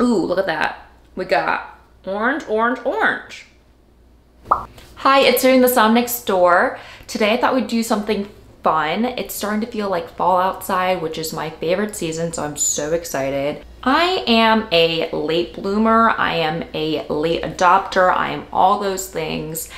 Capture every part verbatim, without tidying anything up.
Ooh, look at that. We got orange, orange, orange. Hi, it's Vivian, The Somm Next Door. Today I thought we'd do something fun. It's starting to feel like fall outside, which is my favorite season, so I'm so excited. I am a late bloomer, I am a late adopter, I am all those things,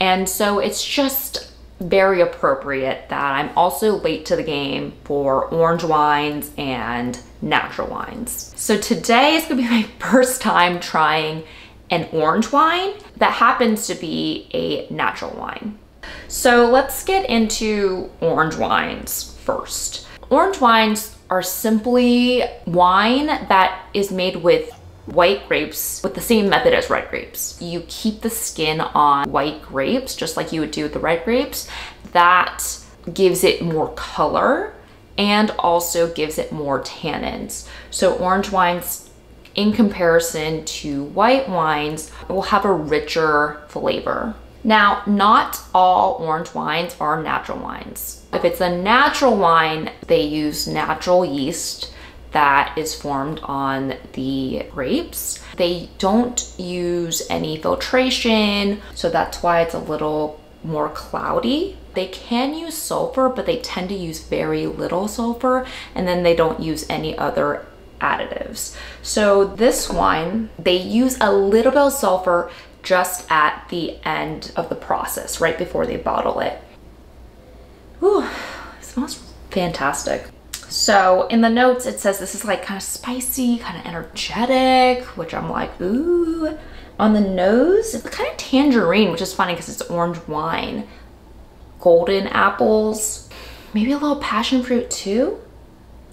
and so it's just very appropriate that I'm also late to the game for orange wines and natural wines. So today is gonna be my first time trying an orange wine that happens to be a natural wine. So let's get into orange wines first. Orange wines are simply wine that is made with white grapes with the same method as red grapes. You keep the skin on white grapes just like you would do with the red grapes. That gives it more color and also gives it more tannins. So orange wines, in comparison to white wines, will have a richer flavor. Now, not all orange wines are natural wines. If it's a natural wine, they use natural yeast that is formed on the grapes. They don't use any filtration, so that's why it's a little more cloudy. They can use sulfur, but they tend to use very little sulfur, and then they don't use any other additives. So this wine, they use a little bit of sulfur just at the end of the process, right before they bottle it. Ooh, it smells fantastic. So in the notes, it says this is like kind of spicy, kind of energetic, which I'm like, ooh. On the nose, it's kind of tangerine, which is funny because it's orange wine. Golden apples, maybe a little passion fruit too.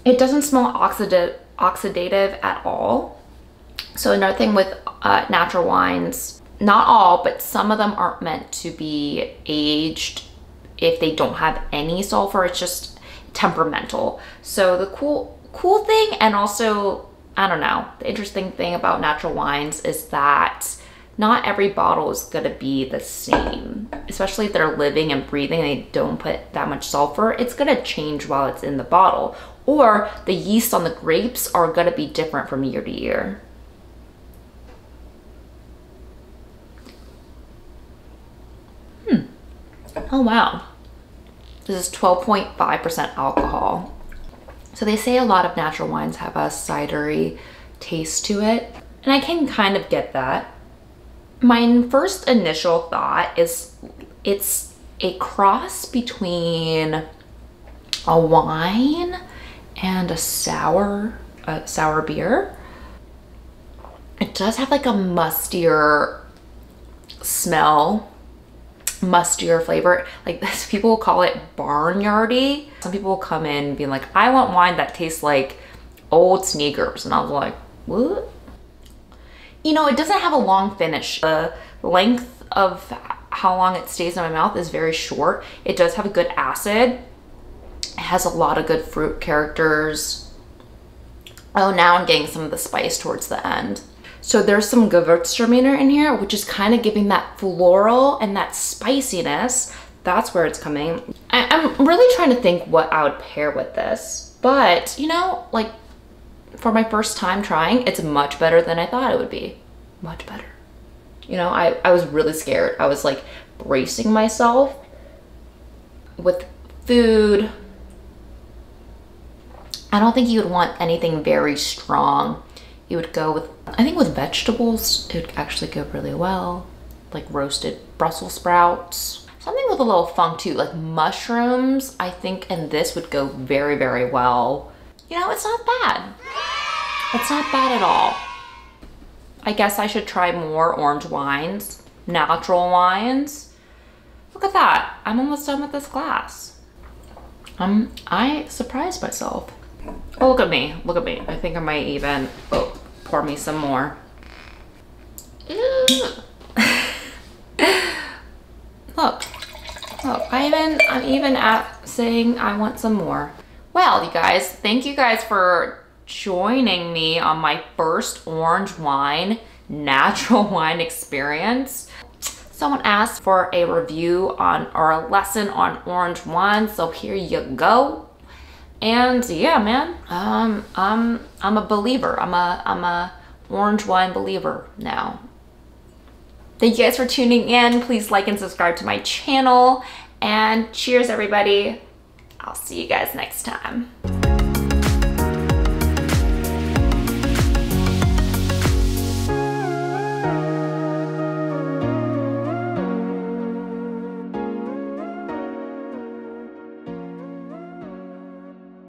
It doesn't smell oxida- oxidative at all. So another thing with uh, natural wines, not all, but some of them aren't meant to be aged if they don't have any sulfur. It's just temperamental. So the cool cool thing, and also, I don't know, the interesting thing about natural wines is that not every bottle is gonna be the same, especially if they're living and breathing and they don't put that much sulfur. It's gonna change while it's in the bottle, or the yeast on the grapes are gonna be different from year to year. Oh wow, this is twelve point five percent alcohol. So they say a lot of natural wines have a cidery taste to it, and I can kind of get that. My first initial thought is it's a cross between a wine and a sour, a sour beer. It does have like a mustier smell. Mustier flavor. Like this, people call it barnyardy. Some people come in being like, I want wine that tastes like old sneakers, and I was like, what? You know, it doesn't have a long finish. The length of how long it stays in my mouth is very short. It does have a good acid. It has a lot of good fruit characters. Oh, now I'm getting some of the spice towards the end. So there's some Gewürztraminer in here, which is kind of giving that floral and that spiciness. That's where it's coming. I I'm really trying to think what I would pair with this, but you know, like for my first time trying, it's much better than I thought it would be. Much better. You know, I, I was really scared. I was like bracing myself with food. I don't think you would want anything very strong. You would go with, I think with vegetables, it would actually go really well. Like roasted Brussels sprouts. Something with a little funk too, like mushrooms, I think, and this would go very, very well. You know, it's not bad. It's not bad at all. I guess I should try more orange wines, natural wines. Look at that. I'm almost done with this glass. Um, I surprised myself. Oh, look at me, look at me. I think I might even, oh, pour me some more. Mm. Look, look, I even, I'm even at saying I want some more. Well, you guys, thank you guys for joining me on my first orange wine, natural wine experience. Someone asked for a review on, or a lesson on orange wine, so here you go. And yeah, man, um, I'm, I'm a believer. I'm a, I'm a orange wine believer now. Thank you guys for tuning in. Please like and subscribe to my channel. And cheers, everybody. I'll see you guys next time.